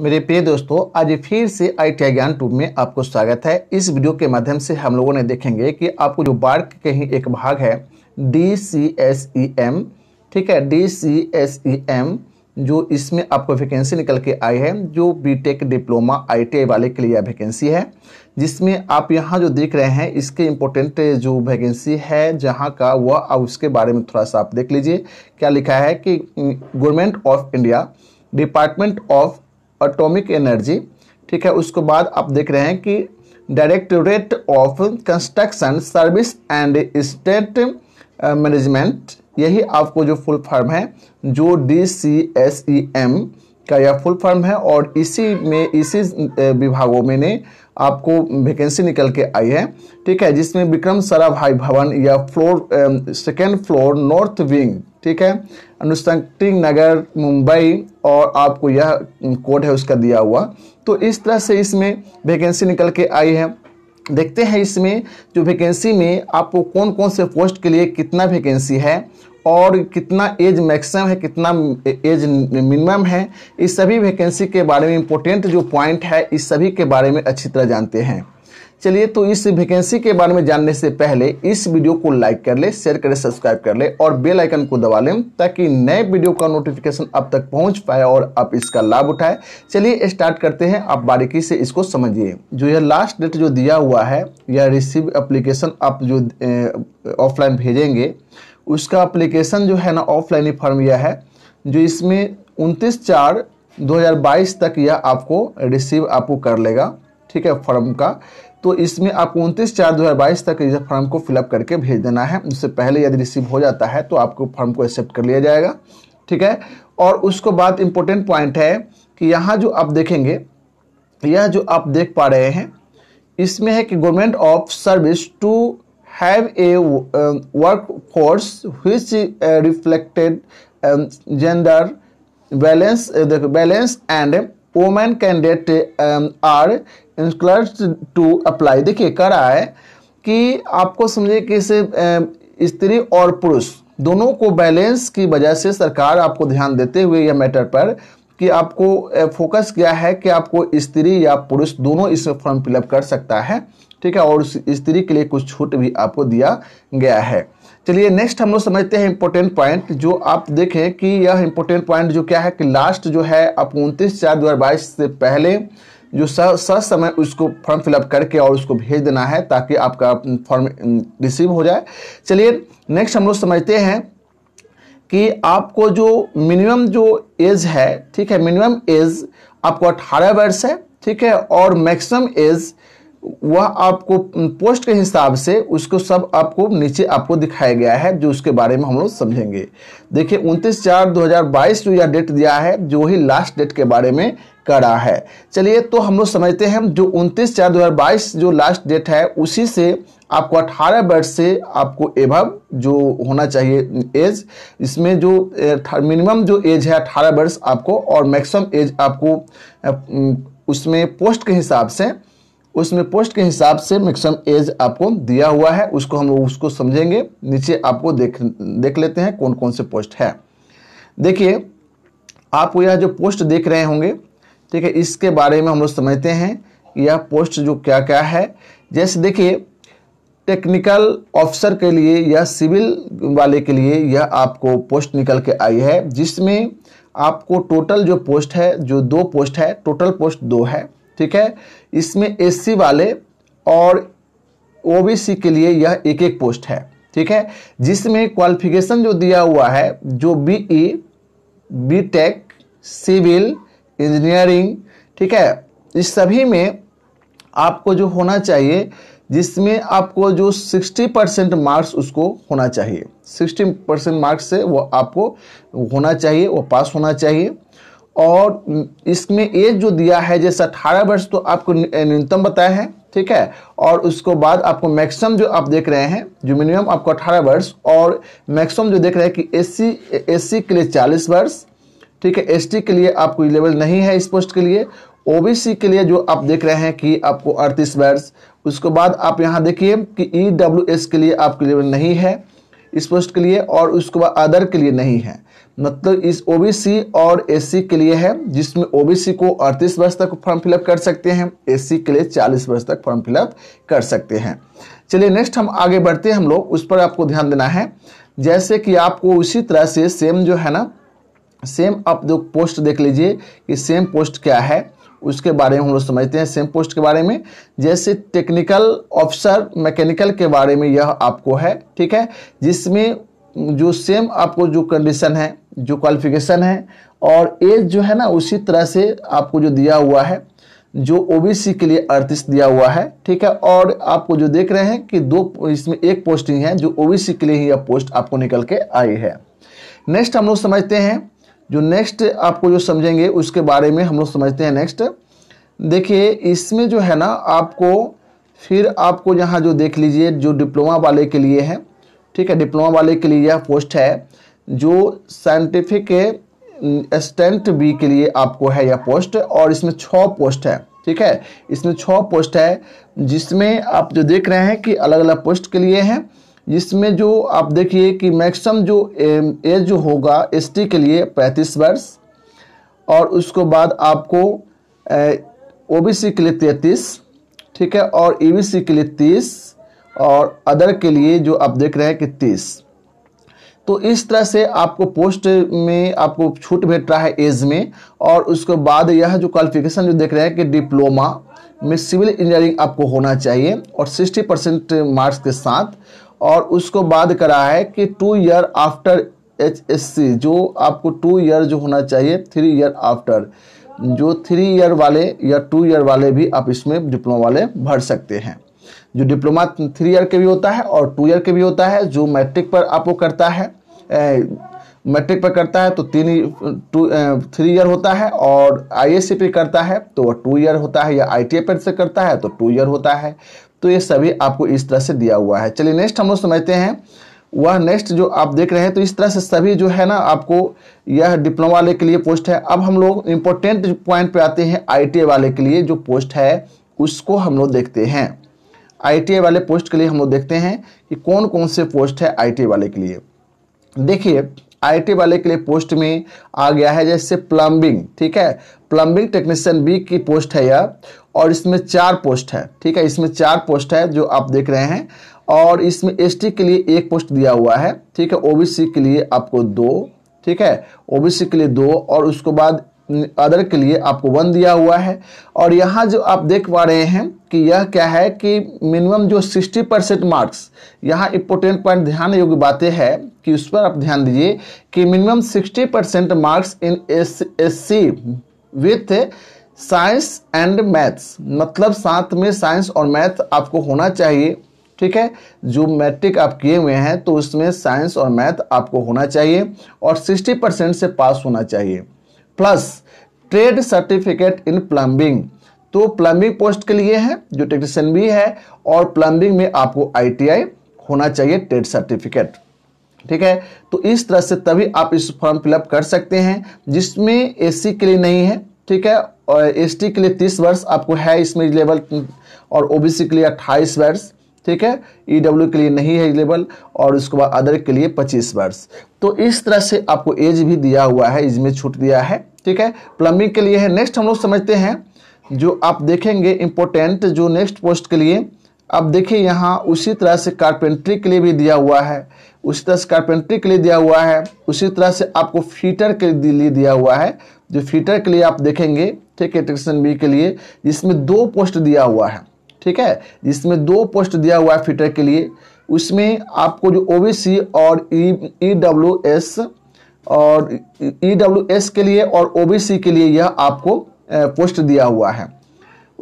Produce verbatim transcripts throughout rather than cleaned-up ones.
मेरे प्रिय दोस्तों, आज फिर से आईटीआई ज्ञान ट्यूब में आपको स्वागत है। इस वीडियो के माध्यम से हम लोगों ने देखेंगे कि आपको जो बार्क के ही एक भाग है डीसीएसईएम, ठीक है, डीसीएसईएम जो इसमें आपको वैकेंसी निकल के आई है, जो बीटेक डिप्लोमा आईटीआई वाले के लिए वैकेंसी है, जिसमें आप यहाँ जो देख रहे हैं इसके इम्पोर्टेंट जो वैकेंसी है जहाँ का वह, अब उसके बारे में थोड़ा सा आप देख लीजिए। क्या लिखा है कि government of India, department of atomic energy, ठीक है। उसके बाद आप देख रहे हैं कि directorate of construction service and state management, यही आपको जो फुल फॉर्म है, जो D C S E M का यह फुल फॉर्म है। और इसी में इसी विभागों में ने आपको वैकेंसी निकल के आई है, ठीक है, जिसमें विक्रम सरा भाई भवन या floor second floor north wing, ठीक है, अनुसंधान नगर मुंबई, और आपको यह कोड है उसका दिया हुआ। तो इस तरह से इसमें वैकेंसी निकल के आई है। देखते हैं इसमें जो वैकेंसी में आपको कौन कौन से पोस्ट के लिए कितना वैकेंसी है और कितना एज मैक्सिमम है, कितना एज मिनिमम है, इस सभी वैकेंसी के बारे में इम्पोर्टेंट जो पॉइंट है इस सभी के बारे में अच्छी तरह जानते हैं। चलिए, तो इस वैकेंसी के बारे में जानने से पहले इस वीडियो को लाइक कर ले, शेयर करें, सब्सक्राइब कर ले और बेल आइकन को दबा लें ताकि नए वीडियो का नोटिफिकेशन आप तक पहुंच पाए और आप इसका लाभ उठाए। चलिए स्टार्ट करते हैं। आप बारीकी से इसको समझिए। जो यह लास्ट डेट जो दिया हुआ है, यह रिसीव एप्लीकेशन आप जो ऑफलाइन भेजेंगे उसका एप्लीकेशन जो है ना ऑफलाइन ही फॉर्म यह है, जो इसमें उनतीस चार दो हज़ार बाईस तक यह आपको रिसीव आपको कर लेगा, ठीक है, फॉर्म का। तो इसमें आपको उनतीस चार दो हज़ार बाईस तक इस फॉर्म को फिलअप करके भेज देना है। उससे पहले यदि रिसीव हो जाता है तो आपको फॉर्म को एक्सेप्ट कर लिया जाएगा, ठीक है। और उसके बाद इम्पोर्टेंट पॉइंट है कि यहाँ जो आप देखेंगे, यह जो आप देख पा रहे हैं इसमें है कि government of service to have a work force which reflected gender balance balance and women candidate are इंक्लर्ड to apply. देखिए कह रहा है कि आपको समझे कि इसे स्त्री और पुरुष दोनों को बैलेंस की वजह से सरकार आपको ध्यान देते हुए यह मैटर पर कि आपको फोकस किया है कि आपको स्त्री या पुरुष दोनों इसमें फॉर्म फिलअप कर सकता है, ठीक है, और स्त्री के लिए कुछ छूट भी आपको दिया गया है। चलिए नेक्स्ट हम लोग समझते हैं इम्पोर्टेंट पॉइंट। जो आप देखें कि यह इम्पोर्टेंट पॉइंट जो क्या है कि लास्ट जो है आप उनतीस चार दो हज़ार बाईस से पहले जो सर समय उसको फॉर्म फिलअप करके और उसको भेज देना है ताकि आपका फॉर्म रिसीव हो जाए। चलिए नेक्स्ट हम लोग समझते हैं कि आपको जो मिनिमम जो एज है, ठीक है, मिनिमम एज आपको अठारह वर्ष है, ठीक है, और मैक्सिमम एज वह आपको पोस्ट के हिसाब से उसको सब आपको नीचे आपको दिखाया गया है, जो उसके बारे में हम लोग समझेंगे। देखिए उनतीस चार दो हज़ार बाईस जो यह डेट दिया है, जो ही लास्ट डेट के बारे में कह रहा है। चलिए तो हम लोग समझते हैं जो उनतीस चार दो हज़ार बाईस जो लास्ट डेट है उसी से आपको अठारह वर्ष से आपको एभव जो होना चाहिए एज, इसमें जो मिनिमम जो एज है अठारह वर्ष आपको और मैक्सिमम एज आपको उसमें पोस्ट के हिसाब से उसमें पोस्ट के हिसाब से मैक्सिमम एज आपको दिया हुआ है। उसको हम लोग उसको समझेंगे। नीचे आपको देख देख लेते हैं कौन कौन से पोस्ट है। देखिए आपको यह जो पोस्ट देख रहे होंगे, ठीक है, इसके बारे में हम लोग समझते हैं यह पोस्ट जो क्या क्या है। जैसे देखिए टेक्निकल ऑफिसर के लिए या सिविल वाले के लिए यह आपको पोस्ट निकल के आई है, जिसमें आपको टोटल जो पोस्ट है, जो दो पोस्ट है, टोटल पोस्ट दो है, ठीक है। इसमें एससी वाले और ओबीसी के लिए यह एक एक पोस्ट है, ठीक है, जिसमें क्वालिफिकेशन जो दिया हुआ है जो बीई, बीटेक, सिविल इंजीनियरिंग, ठीक है, इस सभी में आपको जो होना चाहिए, जिसमें आपको जो साठ परसेंट मार्क्स उसको होना चाहिए, साठ परसेंट मार्क्स से वो आपको होना चाहिए, वो पास होना चाहिए। और इसमें एज जो दिया है जैसे अठारह वर्ष तो आपको न्यूनतम बताया है, ठीक है, और उसको बाद आपको मैक्सिमम जो आप देख रहे हैं जो मिनिमम आपको अठारह वर्ष और मैक्सिमम जो देख रहे हैं कि एससी एससी के लिए चालीस वर्ष, ठीक है, एसटी के लिए आपको इलेबल नहीं है इस पोस्ट के लिए। ओबीसी के लिए जो आप देख रहे हैं कि आपको अड़तीस वर्ष, उसके बाद आप यहाँ देखिए कि ईडब्ल्यूएस के लिए आपको इलेबल नहीं है, इस पोस्ट के लिए, और उसके बाद अदर के लिए नहीं है, मतलब इस ओबीसी और एससी के लिए है, जिसमें ओबीसी को अड़तीस वर्ष तक फॉर्म फिलअप कर सकते हैं, एससी के लिए चालीस वर्ष तक फॉर्म फिलअप कर सकते हैं। चलिए नेक्स्ट हम आगे बढ़ते हैं, हम लोग उस पर आपको ध्यान देना है। जैसे कि आपको उसी तरह से सेम जो है ना, सेम आप जो पोस्ट देख लीजिए कि सेम पोस्ट क्या है, उसके बारे में हम लोग समझते हैं। सेम पोस्ट के बारे में जैसे टेक्निकल ऑफिसर मैकेनिकल के बारे में यह आपको है, ठीक है, जिसमें जो सेम आपको जो कंडीशन है, जो क्वालिफिकेशन है और एज जो है ना, उसी तरह से आपको जो दिया हुआ है, जो ओबीसी के लिए अड़तीस दिया हुआ है, ठीक है। और आपको जो देख रहे हैं कि दो इसमें एक पोस्टिंग है जो ओबीसी के लिए ही यह पोस्ट आपको निकल के आई है। नेक्स्ट हम लोग समझते हैं, जो नेक्स्ट आपको जो समझेंगे उसके बारे में हम लोग समझते हैं। नेक्स्ट देखिए इसमें जो है ना आपको फिर आपको यहाँ जो देख लीजिए जो डिप्लोमा वाले के लिए है, ठीक है, डिप्लोमा वाले के लिए यह पोस्ट है, जो साइंटिफिक असिस्टेंट बी के लिए आपको है यह पोस्ट, और इसमें छः पोस्ट है, ठीक है, इसमें छः पोस्ट है, जिसमें आप जो देख रहे हैं कि अलग अलग पोस्ट के लिए हैं, जिसमें जो आप देखिए कि मैक्सिमम जो एज जो होगा एसटी के लिए पैंतीस वर्ष, और उसको बाद आपको ओबीसी के लिए तैंतीस, ठीक है, और ईबीसी के लिए तीस, और अदर के लिए जो आप देख रहे हैं कि तीस। तो इस तरह से आपको पोस्ट में आपको छूट भेट रहा है एज में, और उसके बाद यह जो क्वालिफिकेशन जो देख रहे हैं कि डिप्लोमा में सिविल इंजीनियरिंग आपको होना चाहिए और सिक्सटी परसेंट मार्क्स के साथ, और उसको बाद करा है कि टू ईयर आफ्टर एचएससी, जो आपको टू ईयर जो होना चाहिए, थ्री ईयर आफ्टर, जो थ्री ईयर वाले या टू ईयर वाले भी आप इसमें डिप्लोमा वाले भर सकते हैं। जो डिप्लोमा थ्री ईयर के भी होता है और टू ईयर के भी होता है, जो मैट्रिक पर आपको करता है, मैट्रिक पर करता है तो तीन टू थ्री ईयर होता है, और आईएससी पे करता है तो वह टू ईयर होता है, या आईटीआई पर से करता है तो टू ईयर होता है। तो ये सभी आपको इस तरह से दिया हुआ है। चलिए नेक्स्ट हम लोग समझते हैं वह नेक्स्ट जो आप देख रहे हैं। तो इस तरह से सभी जो है ना आपको यह डिप्लोमा वाले के लिए पोस्ट है। अब हम लोग इम्पोर्टेंट पॉइंट पे आते हैं, आईटीआई वाले के लिए जो पोस्ट है उसको हम लोग देखते हैं। आईटीआई वाले पोस्ट के लिए हम लोग देखते हैं कि कौन कौन से पोस्ट है आईटीआई वाले के लिए। देखिए आईटी वाले के लिए पोस्ट में आ गया है जैसे प्लम्बिंग, ठीक है, प्लम्बिंग टेक्नीशियन बी की पोस्ट है यह, और इसमें चार पोस्ट है, ठीक है, इसमें चार पोस्ट है जो आप देख रहे हैं, और इसमें एसटी के लिए एक पोस्ट दिया हुआ है, ठीक है, ओबीसी के लिए आपको दो, ठीक है, ओबीसी के लिए दो, और उसके बाद अदर के लिए आपको वन दिया हुआ है। और यहाँ जो आप देख पा रहे हैं कि यह क्या है कि मिनिमम जो सिक्सटी परसेंट मार्क्स, यहाँ इम्पोर्टेंट पॉइंट ध्यान योग्य बातें है कि उस पर आप ध्यान दीजिए कि minimum sixty percent marks in SC with science and maths, मतलब साथ में साइंस और मैथ आपको होना चाहिए, ठीक है, जो मैट्रिक आप किए हुए हैं तो उसमें साइंस और मैथ आपको होना चाहिए, और सिक्सटी परसेंट से पास होना चाहिए, plus trade certificate in plumbing. तो प्लम्बिंग पोस्ट के लिए है जो टेक्नीशियन भी है, और प्लम्बिंग में आपको आईटीआई होना चाहिए ट्रेड सर्टिफिकेट, ठीक है। तो इस तरह से तभी आप इस फॉर्म फिलअप कर सकते हैं, जिसमें एससी के लिए नहीं है, ठीक है, और एसटी के लिए तीस वर्ष आपको है इसमें एलिजिबल, और ओबीसी के लिए अट्ठाईस वर्ष, ठीक है, ईडब्ल्यू के लिए नहीं है एलिजिबल, और उसके बाद अदर के लिए पच्चीस वर्ष। तो इस तरह से आपको एज भी दिया हुआ है, इसमें छूट दिया है, ठीक है, प्लम्बिंग के लिए है। नेक्स्ट हम लोग समझते हैं जो आप देखेंगे इम्पोर्टेंट जो नेक्स्ट पोस्ट के लिए आप देखिए यहाँ उसी तरह से कारपेंट्री के लिए भी दिया हुआ है, उसी तरह से कारपेंट्री के लिए दिया हुआ है, उसी तरह से आपको फीटर के लिए दिया हुआ है, जो फीटर के लिए आप देखेंगे, ठीक है, टेक्नीशियन बी के लिए, जिसमें दो पोस्ट दिया हुआ है, ठीक है, जिसमें दो पोस्ट दिया हुआ है फीटर के लिए। उसमें आपको जो ओबीसी और ई डब्ल्यू एस और ई डब्ल्यू एस के लिए और ओबीसी के लिए यह आपको पोस्ट दिया हुआ है।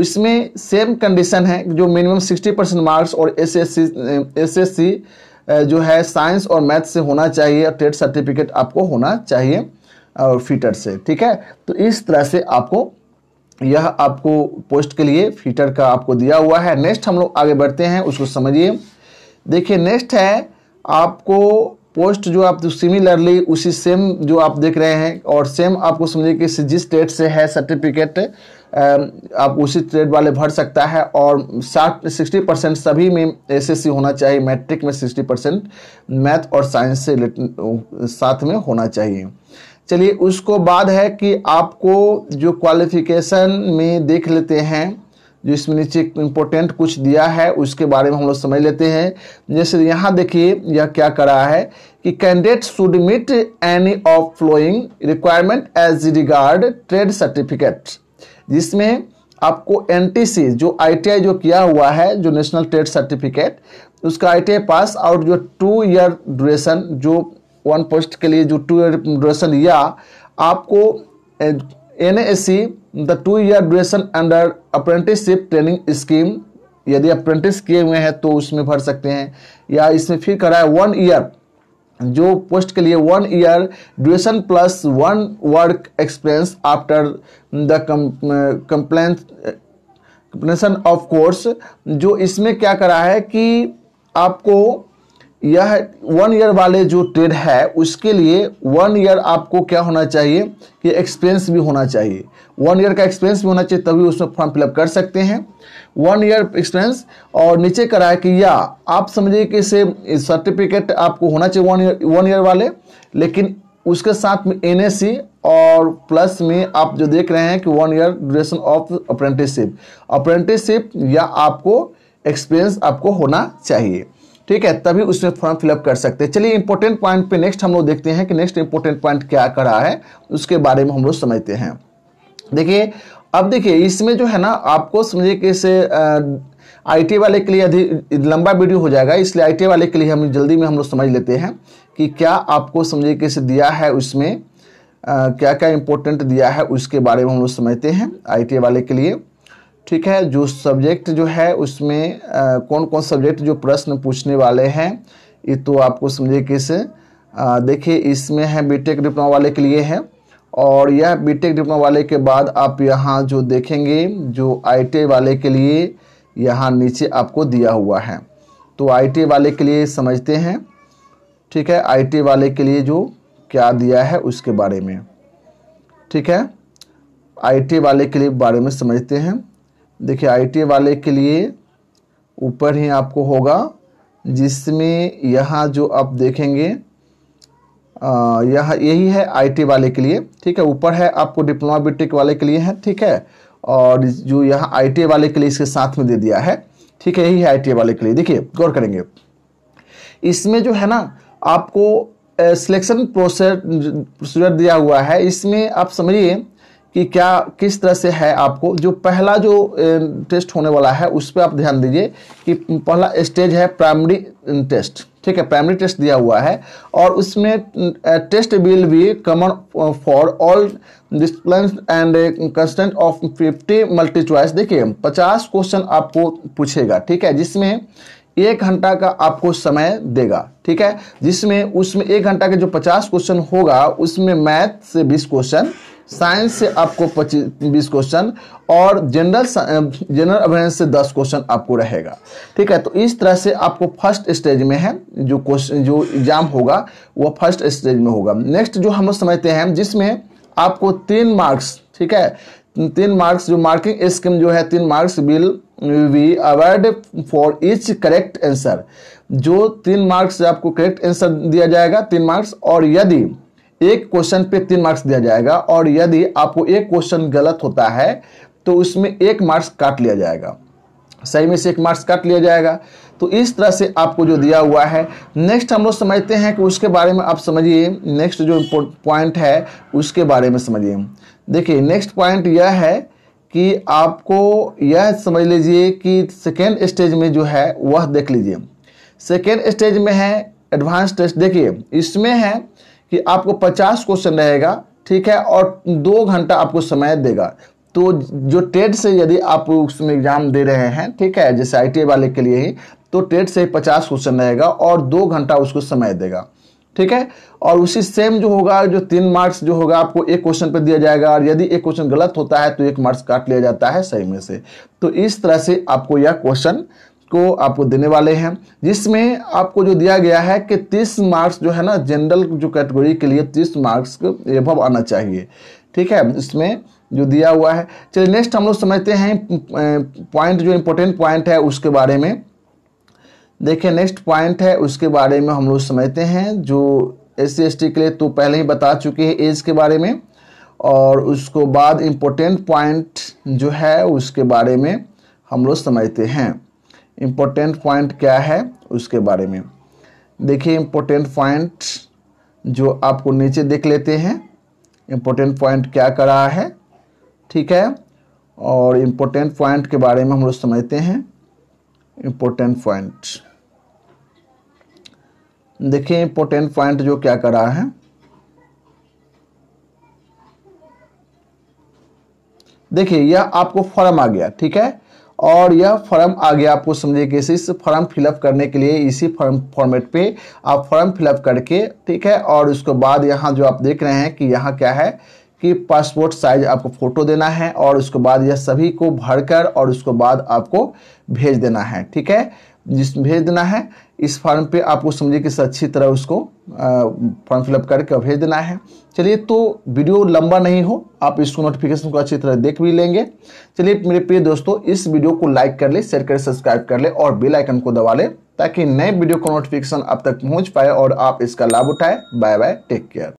इसमें सेम कंडीशन है जो मिनिमम सिक्सटी परसेंट मार्क्स और S S C S S C जो है साइंस और मैथ से होना चाहिए, और ट्रेड सर्टिफिकेट आपको होना चाहिए और फीटर से, ठीक है। तो इस तरह से आपको यह आपको पोस्ट के लिए फीटर का आपको दिया हुआ है। नेक्स्ट हम लोग आगे बढ़ते हैं, उसको समझिए। देखिए नेक्स्ट है आपको पोस्ट जो आप सिमिलरली उसी सेम जो आप देख रहे हैं और सेम आपको समझिए कि जिस डेट से है सर्टिफिकेट आप उसी ट्रेड वाले भर सकता है और साठ सिक्सटी परसेंट सभी में एसएससी होना चाहिए, मैट्रिक में सिक्सटी परसेंट मैथ और साइंस से साथ में होना चाहिए। चलिए उसको बाद है कि आपको जो क्वालिफिकेशन में देख लेते हैं, जो इसमें नीचे इम्पोर्टेंट कुछ दिया है उसके बारे में हम लोग समझ लेते हैं। जैसे यहाँ देखिए यह क्या कर रहा है कि candidate should meet any of following requirement as regard trade certificate, जिसमें आपको एनटीसी जो आईटीआई जो किया हुआ है जो नेशनल ट्रेड सर्टिफिकेट उसका आईटीआई पास और जो टू ईयर ड्यूरेशन जो वन पोस्ट के लिए जो टू ईयर ड्यूरेशन या आपको NAC the two year duration under apprenticeship training scheme यदि अप्रेंटिस किए हुए हैं तो उसमें भर सकते हैं, या इसमें फिर कर रहा है वन ईयर जो पोस्ट के लिए one year duration plus one work experience after the completion of course, जो इसमें क्या करा है कि आपको यह वन ईयर वाले जो ट्रेड है उसके लिए वन ईयर आपको क्या होना चाहिए कि एक्सपीरियंस भी होना चाहिए, वन ईयर का एक्सपीरियंस भी होना चाहिए तभी उसमें फॉर्म फिलअप कर सकते हैं, वन ईयर एक्सपीरियंस। और नीचे कराया कि या आप समझिए कि से सर्टिफिकेट आपको होना चाहिए वन ईयर वन ईयर वाले, लेकिन उसके साथ में एनएसी और प्लस में आप जो देख रहे हैं कि one year duration of apprenticeship apprenticeship या आपको एक्सपीरियंस आपको होना चाहिए, ठीक है, तभी उसमें फॉर्म फिलअप कर सकते हैं। चलिए इंपॉर्टेंट पॉइंट पे नेक्स्ट हम लोग देखते हैं कि नेक्स्ट इंपॉर्टेंट पॉइंट क्या करा है उसके बारे में हम लोग समझते हैं। देखिए अब देखिए इसमें जो है ना आपको समझिए कि इसे आईटी वाले के लिए अधिक लंबा वीडियो हो जाएगा, इसलिए आईटी वाले के लिए हम जल्दी में हम लोग समझ लेते हैं कि क्या आपको समझिए कि इसे दिया है उसमें आ, क्या क्या इंपॉर्टेंट दिया है उसके बारे में हम लोग समझते हैं आईटी वाले के लिए, ठीक है। जो सब्जेक्ट जो है उसमें आ, कौन कौन सब्जेक्ट जो प्रश्न पूछने वाले हैं ये तो आपको समझिए कैसे देखिए इसमें है बीटेक डिप्लोमा वाले के लिए है, और यह बीटेक डिप्लोमा वाले के बाद आप यहाँ जो देखेंगे जो आईटीआई वाले के लिए यहाँ नीचे आपको दिया हुआ है, तो आईटीआई वाले के लिए समझते हैं, ठीक है, आईटीआई वाले के लिए जो क्या दिया है उसके बारे में, ठीक है, आईटीआई वाले के लिए बारे में समझते हैं। देखिए आईटीआई वाले के लिए ऊपर ही आपको होगा जिसमें यहाँ जो आप देखेंगे यह यही है आईटीआई वाले के लिए, ठीक है, ऊपर है आपको डिप्लोमा बीटेक वाले के लिए है, ठीक है, और जो यहाँ आईटीआई वाले के लिए इसके साथ में दे दिया है, ठीक है, यही है आईटीआई वाले के लिए। देखिए गौर करेंगे इसमें जो है ना आपको सिलेक्शन प्रोसीजर दिया हुआ है, इसमें आप समझिए कि क्या किस तरह से है आपको जो पहला जो टेस्ट होने वाला है उस पर आप ध्यान दीजिए कि पहला स्टेज है प्राइमरी टेस्ट, ठीक है, प्राइमरी टेस्ट दिया हुआ है और उसमें test will be common for all discipline and constant of fifty multi choice. देखिए पचास क्वेश्चन आपको पूछेगा, ठीक है, जिसमें एक घंटा का आपको समय देगा, ठीक है, जिसमें उसमें एक घंटा के जो पचास क्वेश्चन होगा उसमें मैथ से बीस क्वेश्चन, साइंस से आपको पच्चीस बीस क्वेश्चन और जनरल जनरल अवेयरनेस से दस क्वेश्चन आपको रहेगा, ठीक है। तो इस तरह से आपको फर्स्ट स्टेज में है जो क्वेश्चन जो एग्जाम होगा वो फर्स्ट स्टेज में होगा। नेक्स्ट जो हम समझते हैं जिसमें आपको तीन मार्क्स, ठीक है, तीन मार्क्स जो मार्किंग स्कीम जो है तीन marks will we award for each correct answer, जो तीन मार्क्स आपको करेक्ट आंसर दिया जाएगा तीन मार्क्स, और यदि एक क्वेश्चन पे तीन मार्क्स दिया जाएगा और यदि आपको एक क्वेश्चन गलत होता है तो उसमें एक मार्क्स काट लिया जाएगा, सही में से एक मार्क्स काट लिया जाएगा। तो इस तरह से आपको जो दिया हुआ है नेक्स्ट हम लोग समझते हैं कि उसके बारे में आप समझिए, नेक्स्ट जो पॉइंट है उसके बारे में समझिए। देखिए नेक्स्ट पॉइंट यह है कि आपको यह समझ लीजिए कि सेकेंड स्टेज में जो है वह देख लीजिए, सेकेंड स्टेज में है एडवांस टेस्ट। देखिए इसमें है कि आपको पचास क्वेश्चन रहेगा, ठीक है, और दो घंटा आपको समय देगा। तो जो टेट से यदि आप उसमें एग्जाम दे रहे हैं, ठीक है, जैसे आईटीआई वाले के लिए ही तो टेट से पचास क्वेश्चन रहेगा और दो घंटा उसको समय देगा, ठीक है, और उसी सेम जो होगा जो तीन मार्क्स जो होगा आपको एक क्वेश्चन पर दिया जाएगा और यदि एक क्वेश्चन गलत होता है तो एक मार्क्स काट लिया जाता है सही में से। तो इस तरह से आपको यह क्वेश्चन को आपको देने वाले हैं, जिसमें आपको जो दिया गया है कि तीस मार्क्स जो है ना जनरल जो कैटेगरी के लिए तीस मार्क्स एबव आना चाहिए। ठीक है, इसमें जो दिया हुआ है। चलिए नेक्स्ट हम लोग समझते हैं पॉइंट, जो इम्पोर्टेंट पॉइंट है उसके बारे में। देखिए नेक्स्ट पॉइंट है उसके बारे में हम लोग समझते हैं, जो एस सी एस टी के लिए तो पहले ही बता चुके हैं एज के बारे में, और उसको बाद इम्पोर्टेंट पॉइंट जो है उसके बारे में हम लोग समझते हैं। इम्पोर्टेंट पॉइंट क्या है उसके बारे में देखिए, इम्पोर्टेंट पॉइंट जो आपको नीचे देख लेते हैं, इम्पोर्टेंट पॉइंट क्या कर रहा है। ठीक है, और इम्पोर्टेंट पॉइंट के बारे में हम लोग समझते हैं। इम्पोर्टेंट पॉइंट देखिए, इम्पोर्टेंट पॉइंट जो क्या कर रहा है, देखिए यह आपको फॉर्म आ गया। ठीक है, और यह फॉर्म आ गया आपको, समझिए कि इस फॉर्म फिलअप करने के लिए इसी फॉर्म फॉर्मेट पे आप फॉर्म फिलअप करके, ठीक है, और उसके बाद यहाँ जो आप देख रहे हैं कि यहाँ क्या है कि पासपोर्ट साइज आपको फ़ोटो देना है, और उसके बाद यह सभी को भरकर और उसके बाद आपको भेज देना है। ठीक है, जिस भेज देना है इस फॉर्म पे आपको समझिए कि अच्छी तरह उसको फॉर्म फिलअप करके भेज देना है। चलिए, तो वीडियो लंबा नहीं हो, आप इसको नोटिफिकेशन को अच्छी तरह देख भी लेंगे। चलिए मेरे प्रिय दोस्तों, इस वीडियो को लाइक कर ले, शेयर कर, सब्सक्राइब कर ले और बेल आइकन को दबा ले, ताकि नए वीडियो का नोटिफिकेशन आप तक पहुँच पाए और आप इसका लाभ उठाएँ। Bye bye, take care.